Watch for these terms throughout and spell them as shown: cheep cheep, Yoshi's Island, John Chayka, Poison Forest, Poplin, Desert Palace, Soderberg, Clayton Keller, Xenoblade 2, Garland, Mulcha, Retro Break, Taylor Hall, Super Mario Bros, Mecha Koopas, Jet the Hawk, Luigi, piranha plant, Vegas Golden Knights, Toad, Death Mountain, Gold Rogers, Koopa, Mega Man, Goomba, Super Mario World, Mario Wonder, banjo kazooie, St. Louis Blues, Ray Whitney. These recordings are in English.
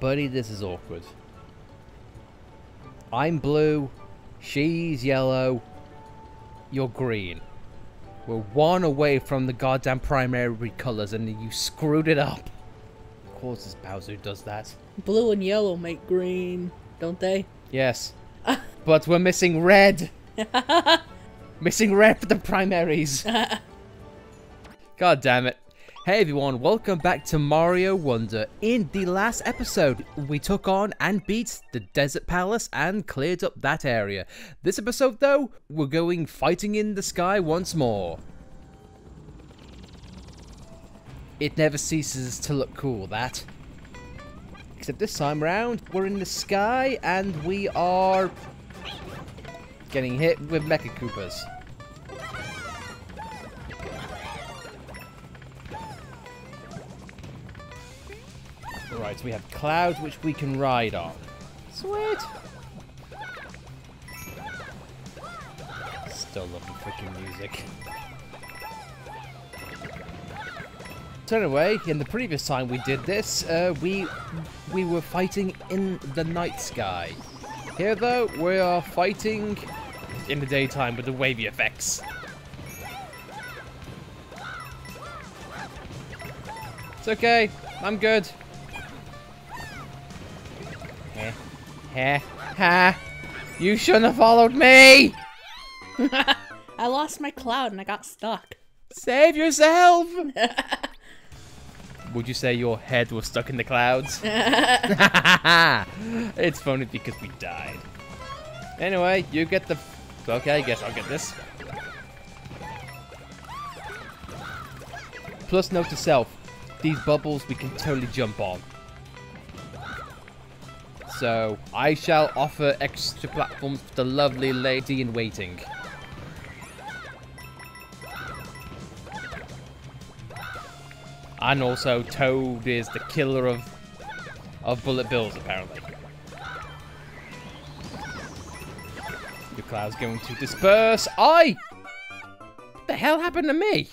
Buddy, this is awkward. I'm blue, she's yellow, you're green. We're one away from the goddamn primary colours and you screwed it up. Of course it's Bowser who does that. Blue and yellow make green, don't they? Yes. But we're missing red. Missing red for the primaries. God damn it. Hey everyone, welcome back to Mario Wonder. In the last episode, we took on and beat the Desert Palace and cleared up that area. This episode though, we're going fighting in the sky once more. It never ceases to look cool, that. Except this time round, we're in the sky and we are getting hit with Mecha Koopas. Right, so we have clouds which we can ride on. Sweet! Still love the freaking music. So anyway, in the previous time we did this, we were fighting in the night sky. Here though, we are fighting in the daytime with the wavy effects. It's okay, I'm good. Ha ha! You shouldn't have followed me! I lost my cloud and I got stuck. Save yourself! Would you say your head was stuck in the clouds? It's funny because we died. Anyway, you get the... Okay, I guess I'll get this. Plus note to self, these bubbles we can totally jump on. So, I shall offer extra platforms for the lovely lady in waiting. And also, Toad is the killer of bullet bills, apparently. The cloud's going to disperse. I! What the hell happened to me?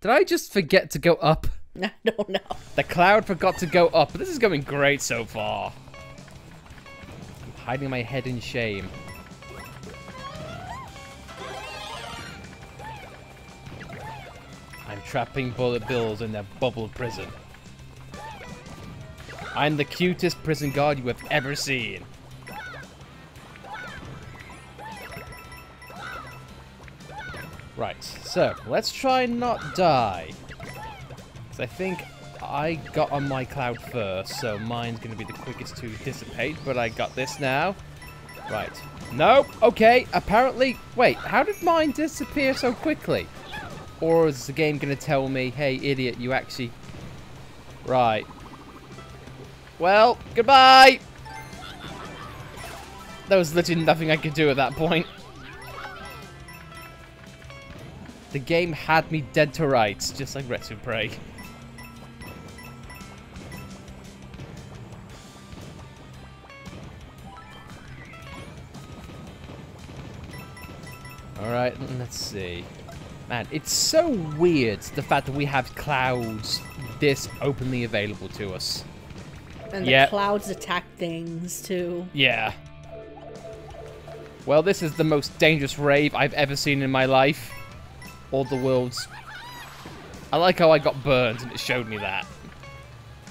Did I just forget to go up? I don't know. The cloud forgot to go up. This is going great so far. Hiding my head in shame. I'm trapping bullet bills in their bubble prison. I'm the cutest prison guard you have ever seen. Right, so let's try not die. Because I think I got on my cloud first, so mine's going to be the quickest to dissipate, but I got this now. Right. No! Okay, apparently... Wait, how did mine disappear so quickly? Or is the game going to tell me, hey, idiot, you actually... Right. Well, goodbye! There was literally nothing I could do at that point. The game had me dead to rights, just like Retro Break. Alright, let's see. Man, it's so weird, the fact that we have clouds this openly available to us. And the clouds attack things, too. Yeah. Well, this is the most dangerous rave I've ever seen in my life. All the world's. I like how I got burned, and it showed me that.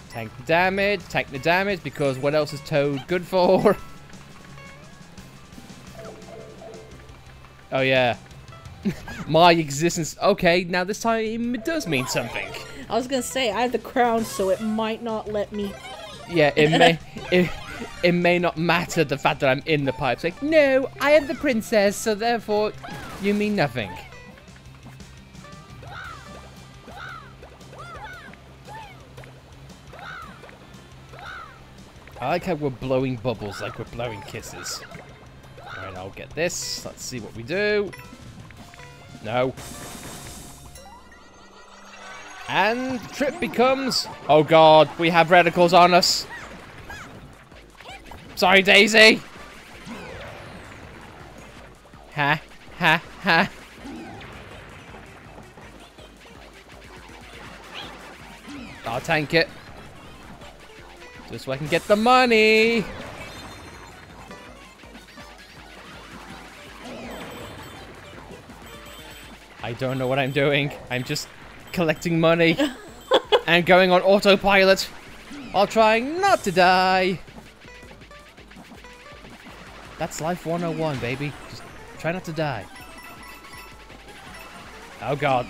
Tank the damage, because what else is Toad good for? Oh, yeah. My existence... Okay, now this time it does mean something. I was gonna say, I have the crown, so it might not let me... Yeah, it may... it may not matter the fact that I'm in the pipes. Like, no, I am the princess, so therefore, you mean nothing. I like how we're blowing bubbles like we're blowing kisses. Alright, I'll get this. Let's see what we do. No. And the trip becomes... Oh god, we have reticles on us. Sorry, Daisy. Ha, ha, ha. I'll tank it. Just so I can get the money. I don't know what I'm doing. I'm just collecting money and going on autopilot while trying not to die. That's life 101, baby. Just try not to die. Oh god.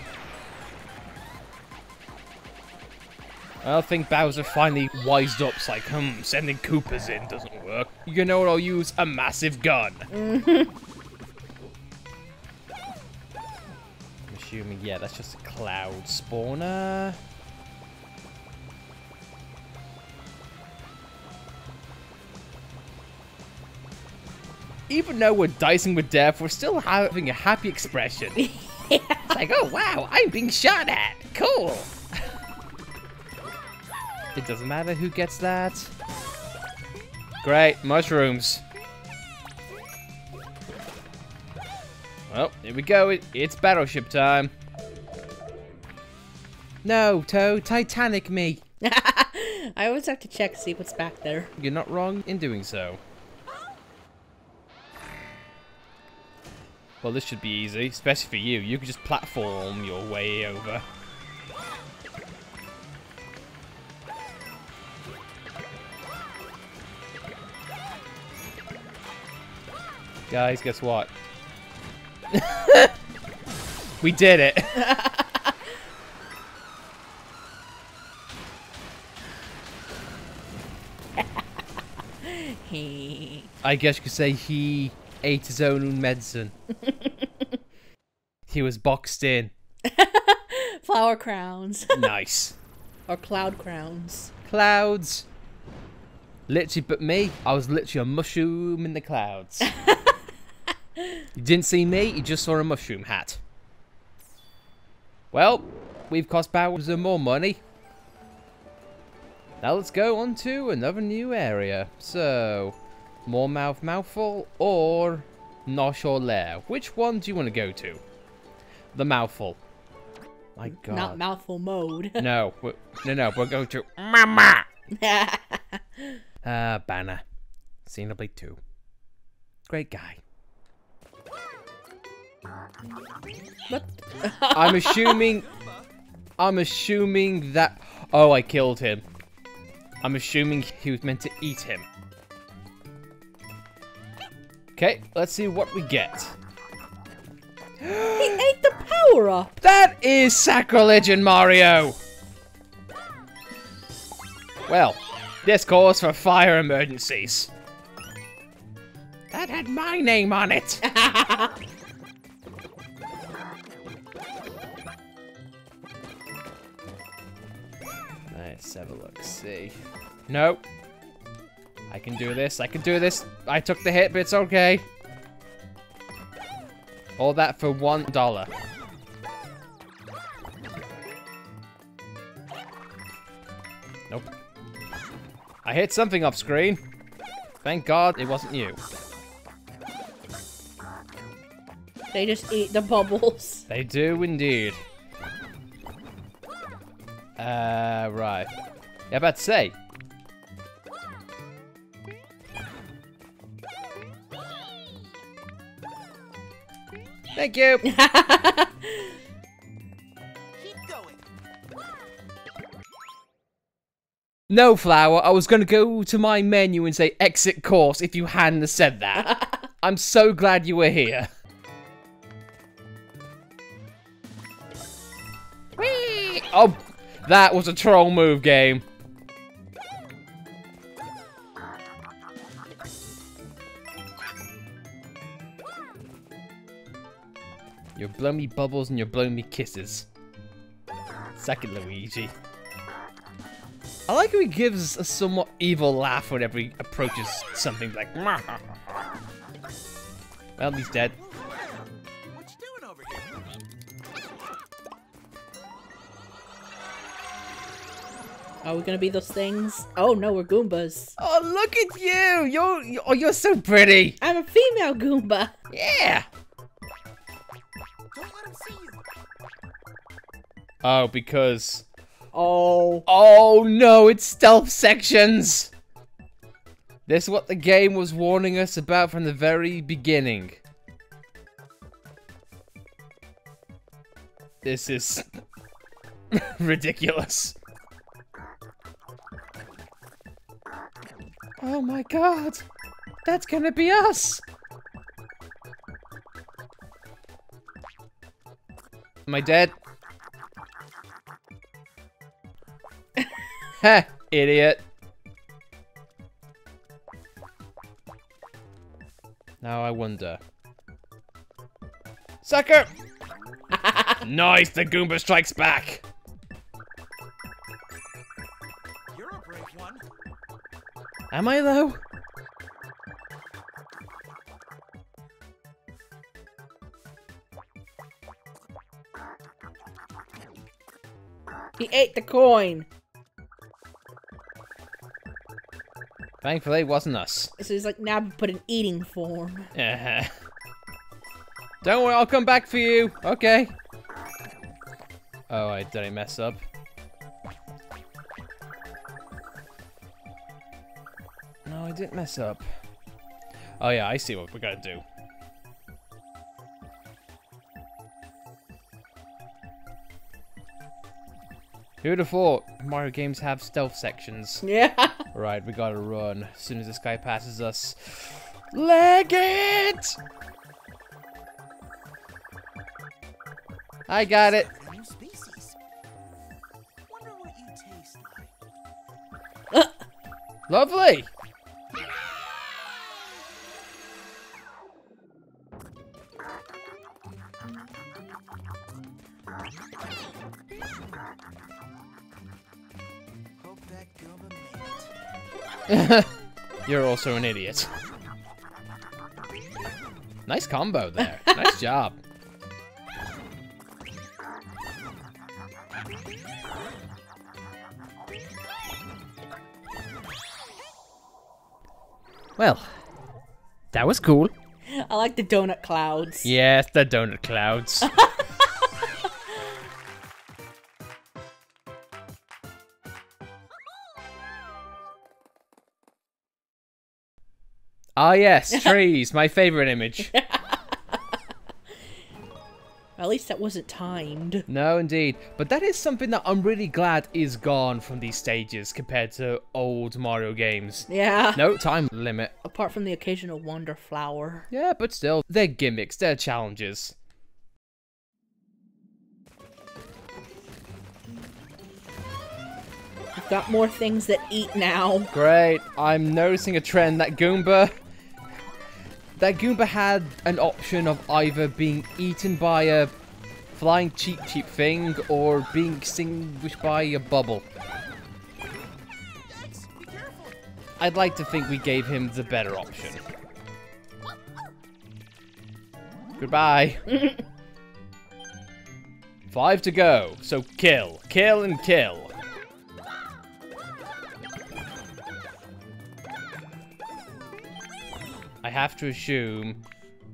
I don't think Bowser finally wised up. It's like, sending Koopas in doesn't work. You know what, I'll use a massive gun. Assuming, yeah, that's just a cloud spawner. Even though we're dicing with death, we're still having a happy expression. Yeah. It's like, oh wow, I'm being shot at. Cool. It doesn't matter who gets that. Great, mushrooms. Well, here we go. It's battleship time. No, Toad, Titanic me. I always have to check, see what's back there. You're not wrong in doing so. Well, this should be easy, especially for you. You can just platform your way over. Guys, guess what? We did it. I guess you could say he ate his own medicine. He was boxed in. Flower crowns. Nice. Or cloud crowns. Clouds. Literally, but me, I was literally a mushroom in the clouds. You didn't see me, you just saw a mushroom hat. Well, we've cost Bowser more money. Now let's go on to another new area. So, more mouthful or nosh or lair. Which one do you want to go to? The mouthful. My god. Not mouthful mode. No, no, we're going to Mama. Banner. Xenoblade 2. Great guy. What? I'm assuming that... Oh, I killed him. I'm assuming he was meant to eat him. Okay, let's see what we get. He ate the power-up! That is sacrilege in Mario! Well, this calls for fire emergencies. That had my name on it! Let's have a look, see. No. I can do this, I can do this. I took the hit, but it's okay. All that for $1. Nope. I hit something off screen. Thank God it wasn't you. They just eat the bubbles. They do indeed. Right. Yeah, about to say. Thank you. Keep going. No, Flower. I was gonna go to my menu and say exit course if you hadn't said that. I'm so glad you were here. Whee! Oh. That was a troll move, game. You're blowing me bubbles and you're blowing me kisses. Suck it, Luigi. I like how he gives a somewhat evil laugh whenever he approaches something like. Well, he's dead. Are we gonna be those things? Oh no, we're Goombas. Oh, look at you! You're so pretty. I'm a female Goomba. Yeah. Don't let him see you. Oh, because. Oh. Oh no! It's stealth sections. This is what the game was warning us about from the very beginning. This is ridiculous. Oh my god! That's gonna be us! Am I dead? Heh, idiot. Now I wonder. Sucker! Nice, the Goomba strikes back! You're a brave one. Am I though? He ate the coin! Thankfully, it wasn't us. So he's like, now put an eating form. Yeah. Don't worry, I'll come back for you. Okay. Oh, I did I mess up? No, I didn't mess up. Oh yeah, I see what we gotta do. Who'd have thought Mario games have stealth sections? Yeah. Right, we gotta run as soon as this guy passes us. Leg it! I got it. Wonder what you taste like. Lovely. You're also an idiot. Nice combo there. Nice job. Well, that was cool. I like the donut clouds. Yes, the donut clouds. Ah yes, trees, my favorite image. At least that wasn't timed. No, indeed. But that is something that I'm really glad is gone from these stages compared to old Mario games. Yeah. No time limit. Apart from the occasional Wonder Flower. Yeah, but still, they're gimmicks, they're challenges. We've got more things that eat now. Great. I'm noticing a trend that Goomba... That Goomba had an option of either being eaten by a flying cheep cheep thing or being extinguished by a bubble. I'd like to think we gave him the better option. Goodbye. 5 to go, so kill, kill and kill. I have to assume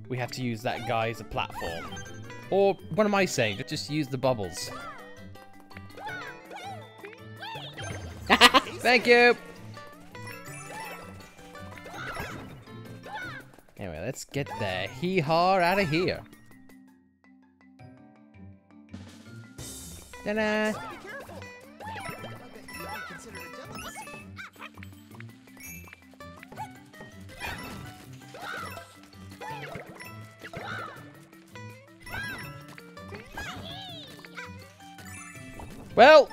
we have to use that guy as a platform. Or, what am I saying? Just use the bubbles. Thank you! Anyway, let's get the hee-haw out of here. Ta-da! Well,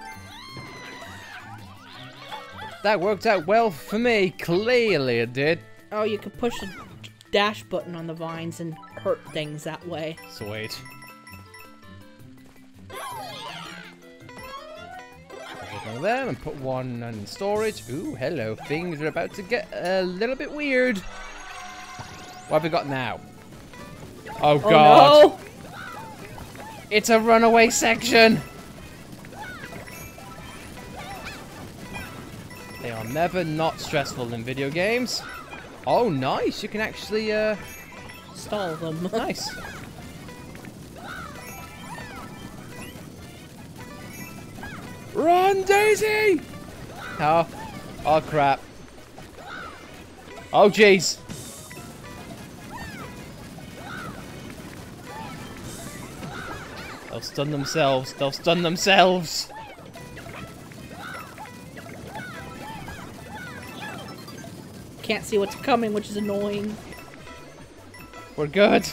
that worked out well for me. Clearly it did. Oh, you could push the dash button on the vines and hurt things that way. Sweet. Put one of them and put one in storage. Ooh, hello. Things are about to get a little bit weird. What have we got now? Oh, God. Oh, no. It's a runaway section. They are never not stressful in video games. Oh, nice. You can actually, stall them. Nice. Run, Daisy! Oh. Oh, crap. Oh, jeez. They'll stun themselves. They'll stun themselves. Can't see what's coming, which is annoying. We're good.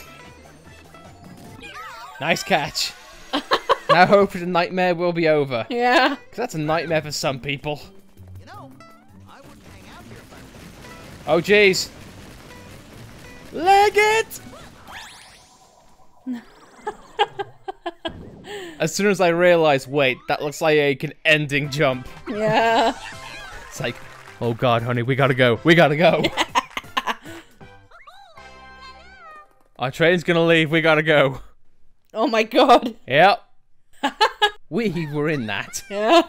Nice catch. Now hope the nightmare will be over. Yeah. Because that's a nightmare for some people. You know, I wouldn't hang out here if I were... Oh, jeez. Leg it! As soon as I realized, wait, that looks like an ending jump. Yeah. It's like, oh god, honey, we gotta go. We gotta go. Our train's gonna leave. We gotta go. Oh my god. Yep. We were in that. Yeah.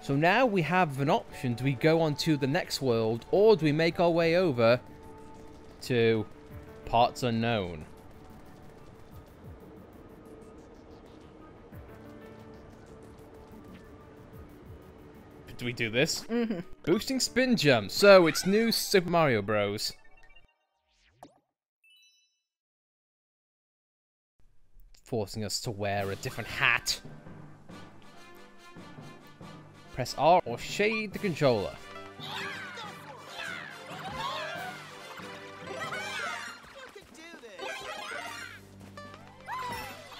So now we have an option. Do we go on to the next world, or do we make our way over to parts unknown? Do we do this? Mm-hmm. Boosting spin jump. So it's new Super Mario Bros. Forcing us to wear a different hat. Press R or shade the controller.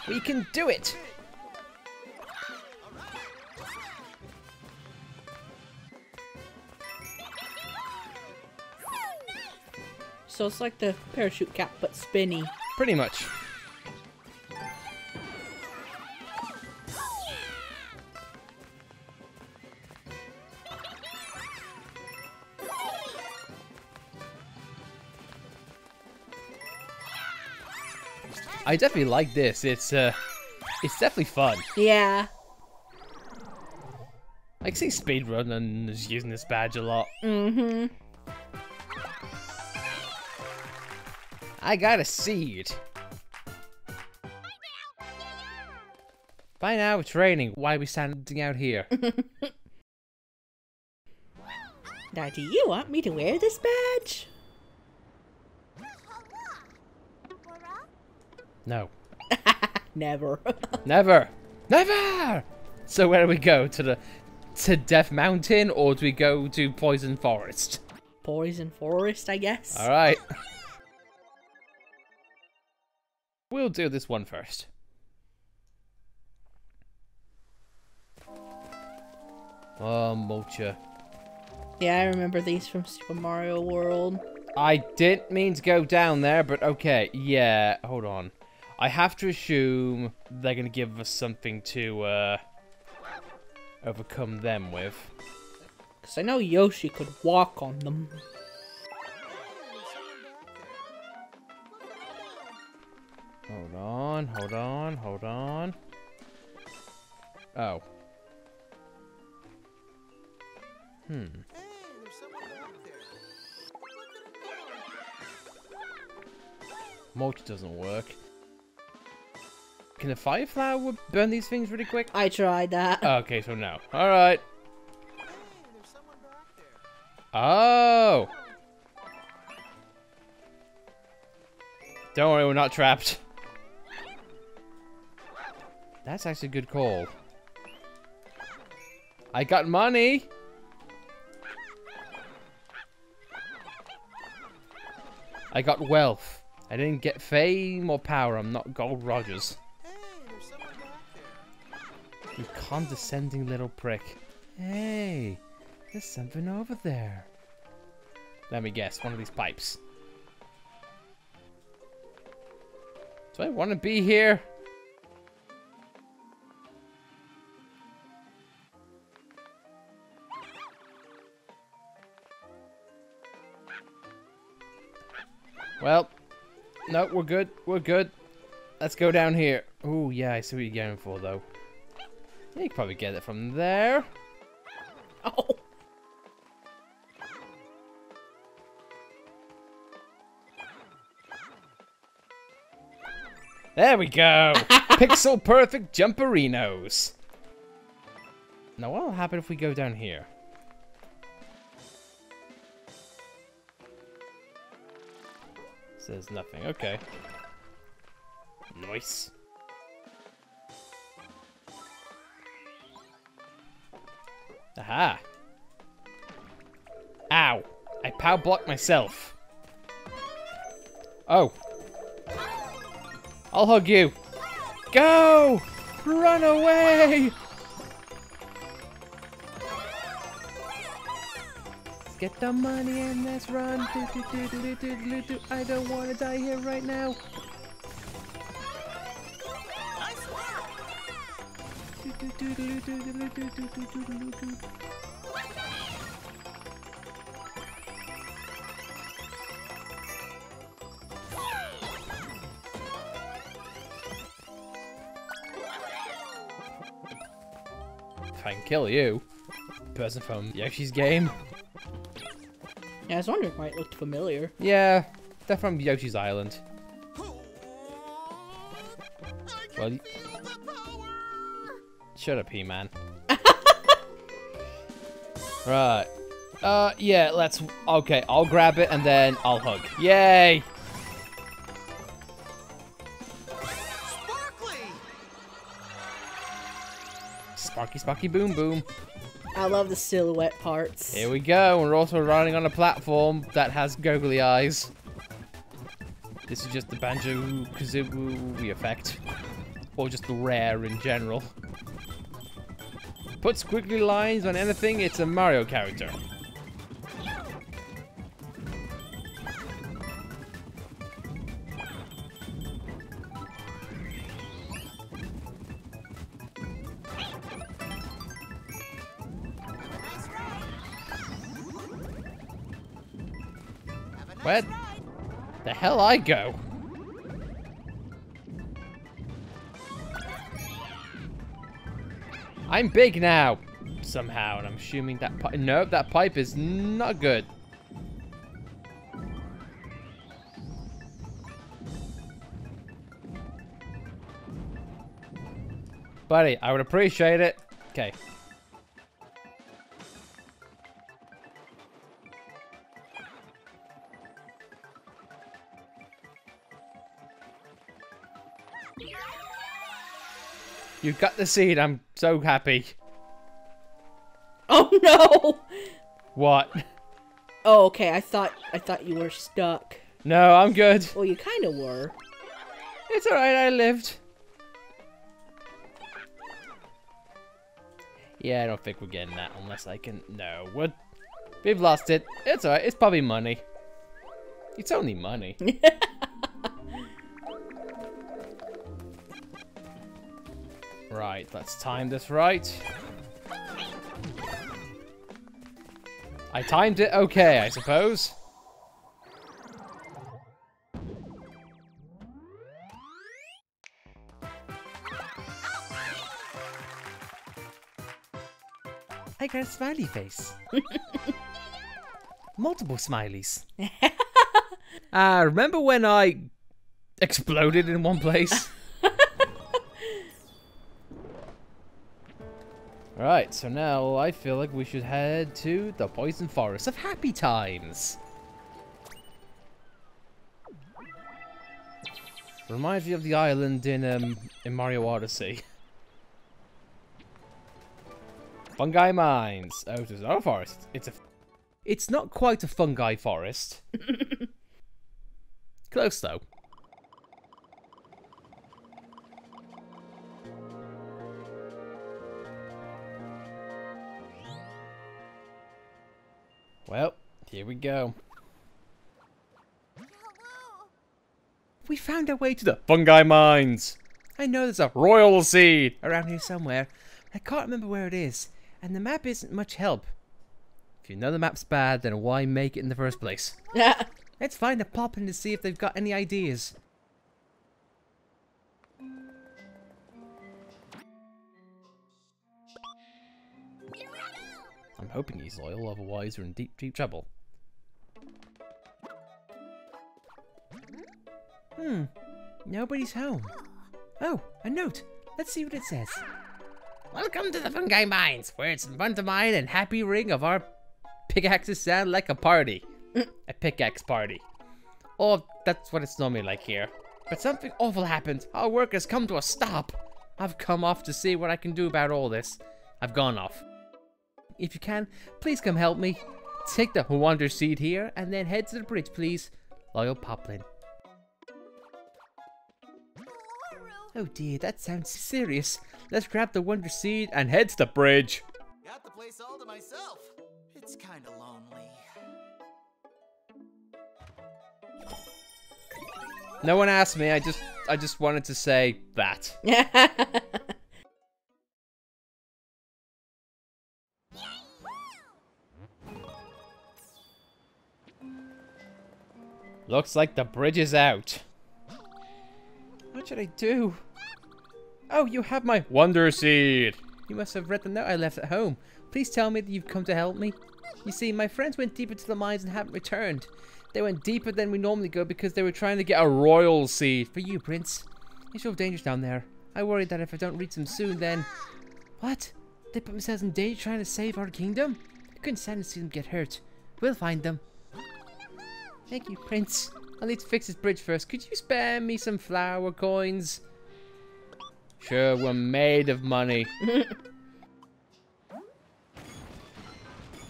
We can do it! So it's like the parachute cap, but spinny. Pretty much. I definitely like this. It's definitely fun. Yeah. I can see speedrunners using this badge a lot. Mm-hmm. I got a seed. By now it's raining. Why are we standing out here? Now, do you want me to wear this badge? No. Never. Never. Never. So where do we go? To Death Mountain, or do we go to Poison Forest? Poison Forest, I guess. All right. We'll do this one first. Oh, Mulcha. Yeah, I remember these from Super Mario World. I didn't mean to go down there, but okay. Yeah, hold on. I have to assume they're going to give us something to overcome them with. Because I know Yoshi could walk on them. Hold on, hold on, hold on. Oh. Hmm. Hey, there's someone out there. Mulch doesn't work. Can the fire flower burn these things really quick? I tried that. Okay, so no. Alright. Hey, there's someone back there. Oh. Don't worry, we're not trapped. That's actually a good call. I got money! I got wealth. I didn't get fame or power. I'm not Gold Rogers. Hey, there's someone back there. You condescending little prick. Hey, there's something over there. Let me guess, one of these pipes. Do I want to be here? Well, no, we're good. We're good. Let's go down here. Oh, yeah, I see what you're going for, though. Yeah, you can probably get it from there. Oh. There we go. Pixel perfect jumperinos. Now, what will happen if we go down here? says nothing. Okay. Nice. Aha. Ow. I power blocked myself. Oh. I'll hug you. Go! Run away! Let's get the money and let's run. I don't want to die here right now. If I can kill you, person from Yoshi's game. Yeah, I was wondering why it looked familiar. Yeah, they're from Yoshi's Island. Well, shut up, He-Man. Right. Yeah, let's. Okay, I'll grab it and then I'll hug. Yay! Sparky, sparky, boom, boom. I love the silhouette parts. Here we go. We're also riding on a platform that has googly eyes. This is just the banjo kazooie effect, or just the rare in general. Put squiggly lines on anything. It's a Mario character. Where the hell I go? I'm big now, somehow, and I'm assuming that pipe. Nope, that pipe is not good. Buddy, I would appreciate it. Okay. You got the seed, I'm so happy. Oh no! What? Oh, okay, I thought you were stuck. No, I'm good. Well, you kinda were. It's alright, I lived. Yeah, I don't think we're getting that unless I can... No, what? We've lost it. It's alright, it's probably money. It's only money. Right, let's time this right. I timed it okay, I suppose. I got a smiley face. Multiple smileys. Remember when I exploded in one place? Alright, so now I feel like we should head to the Poison Forest of Happy Times. Reminds me of the island in Mario Odyssey. Fungi Mines. Oh, there's another forest. It's not quite a fungi forest. Close though. Well, here we go. Hello. We found our way to the Fungi Mines. I know there's a royal seed around here somewhere. I can't remember where it is, and the map isn't much help. If you know the map's bad, then why make it in the first place? Let's find a Poplin to see if they've got any ideas. I'm hoping he's loyal, otherwise we're in deep, deep trouble. Hmm, nobody's home. Oh, a note. Let's see what it says. Welcome to the Fungi Mines, where it's fun to mine and happy ring of our pickaxes sound like a party. A pickaxe party. Oh, that's what it's normally like here. But something awful happened. Our work has come to a stop. I've come off to see what I can do about all this. I've gone off. If you can, please come help me. Take the Wonder Seed here and then head to the bridge, please. Loyal Poplin. Oh dear, that sounds serious. Let's grab the Wonder Seed and head to the bridge. Got the place all to myself. It's kind of lonely. No one asked me. I just wanted to say that. Looks like the bridge is out. What should I do? Oh, you have my Wonder Seed. You must have read the note I left at home. Please tell me that you've come to help me. You see, my friends went deep into the mines and haven't returned. They went deeper than we normally go because they were trying to get a royal seed for you, Prince. It's all dangerous down there. I worry that if I don't reach them soon, then... What? They put themselves in danger trying to save our kingdom? I couldn't stand to see them get hurt. We'll find them. Thank you, Prince. I'll need to fix this bridge first. Could you spare me some flower coins? Sure, we're made of money.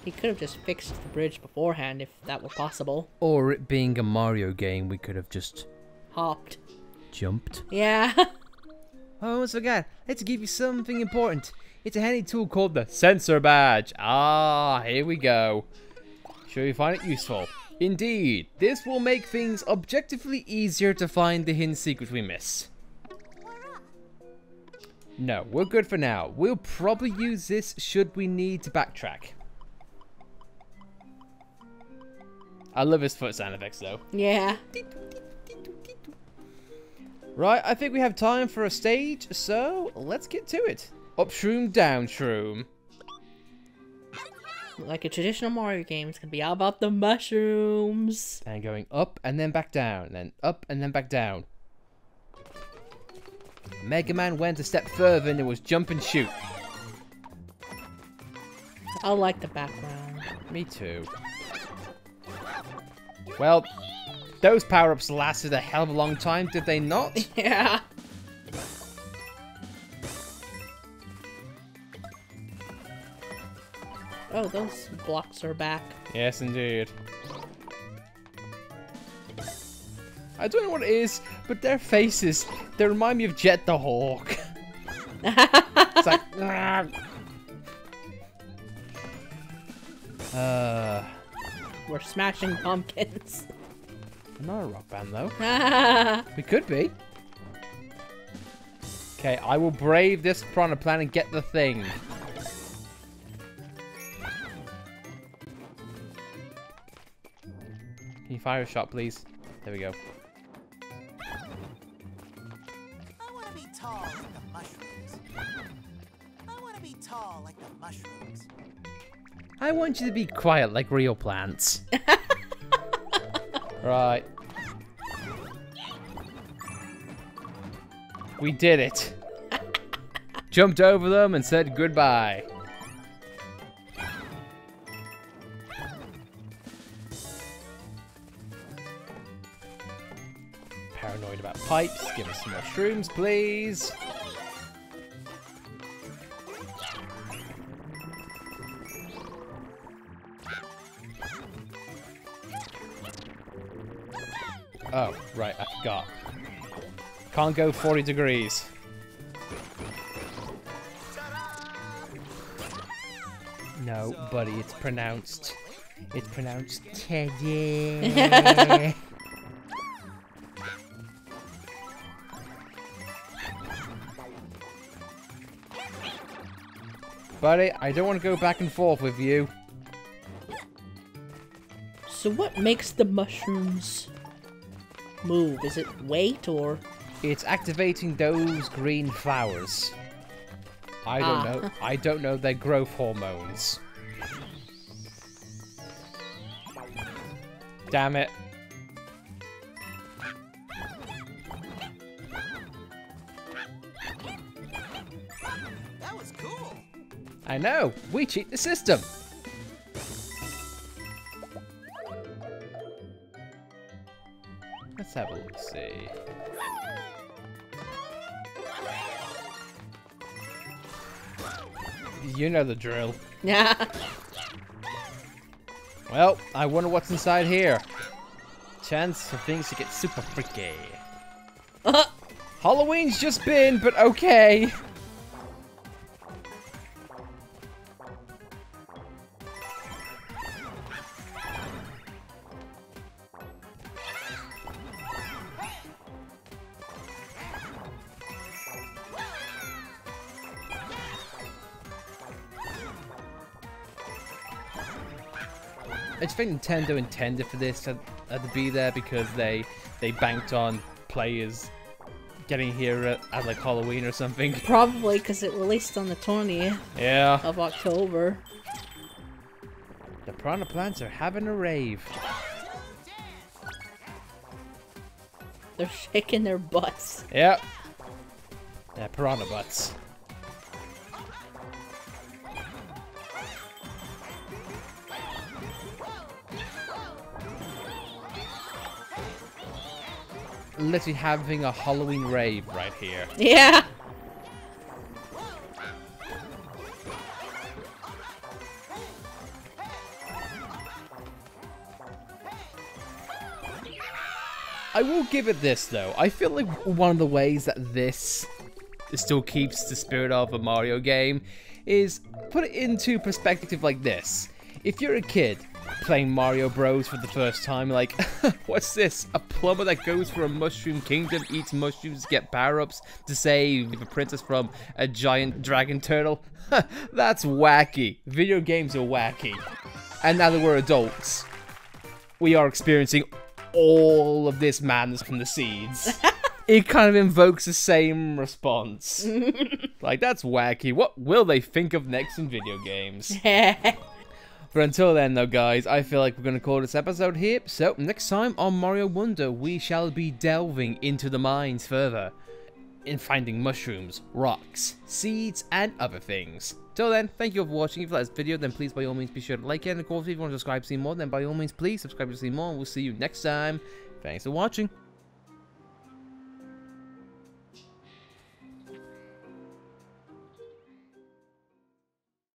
He could have just fixed the bridge beforehand if that were possible. Or it being a Mario game, we could have just... hopped. Jumped. Yeah. Oh, I almost forgot. Let's give you something important. It's a handy tool called the Sensor Badge. Ah, here we go. Sure you find it useful. Indeed. This will make things objectively easier to find the hidden secret we missed. No, we're good for now. We'll probably use this should we need to backtrack. I love his foot sound effects, though. Yeah. Right, I think we have time for a stage, so let's get to it. Up shroom, down shroom. Like a traditional Mario game, it's gonna be all about the mushrooms. And going up and then back down, then up and then back down. Mega Man went a step further and it was jump and shoot. I like the background. Me too. Well, those power-ups lasted a hell of a long time, did they not? Yeah. Oh, those blocks are back. Yes, indeed. I don't know what it is, but their faces, they remind me of Jet the Hawk. It's like... We're smashing pumpkins. I'm not a rock band, though. We could be. Okay, I will brave this piranha plant and get the thing. Can you fire a shot, please? There we go. I want to be tall like the mushrooms. I want to be tall like the mushrooms. I want you to be quiet like real plants. Right. We did it. Jumped over them and said goodbye. Paranoid about pipes. Give us some more shrooms, please. Oh, right, I forgot. Can't go 40 degrees. No, buddy, it's pronounced. It's pronounced Teddy. Buddy, I don't want to go back and forth with you. So what makes the mushrooms... move? Is it weight or...? It's activating those green flowers. I don't know. I don't know their growth hormones. Damn it. That was cool. I know. We cheat the system. Let's have a look, see. You know the drill. Yeah. Well, I wonder what's inside here. Chance for things to get super freaky. Halloween's just been, but okay. I just think Nintendo intended for this to be there because they banked on players getting here at like Halloween or something. Probably because it released on the 20th of October. The piranha plants are having a rave. They're shaking their butts. Yep. They're piranha butts. Literally having a Halloween rave right here. Yeah. I will give it this though. I feel like one of the ways that this still keeps the spirit of a Mario game is put it into perspective like this. If you're a kid playing Mario Bros for the first time, like, what's this? A plumber that goes for a mushroom kingdom, eats mushrooms, get power-ups to save a princess from a giant dragon turtle? That's wacky. Video games are wacky. And now that we're adults, we are experiencing all of this madness from the seeds. It kind of invokes the same response. Like, that's wacky. What will they think of next in video games? But until then though, guys, I feel like we're going to call this episode here. So next time on Mario Wonder, we shall be delving into the mines further in finding mushrooms, rocks, seeds, and other things. Till then, thank you all for watching. If you like this video, then please by all means be sure to like it. And of course, if you want to subscribe to see more, then by all means please subscribe to see more. And we'll see you next time. Thanks for watching.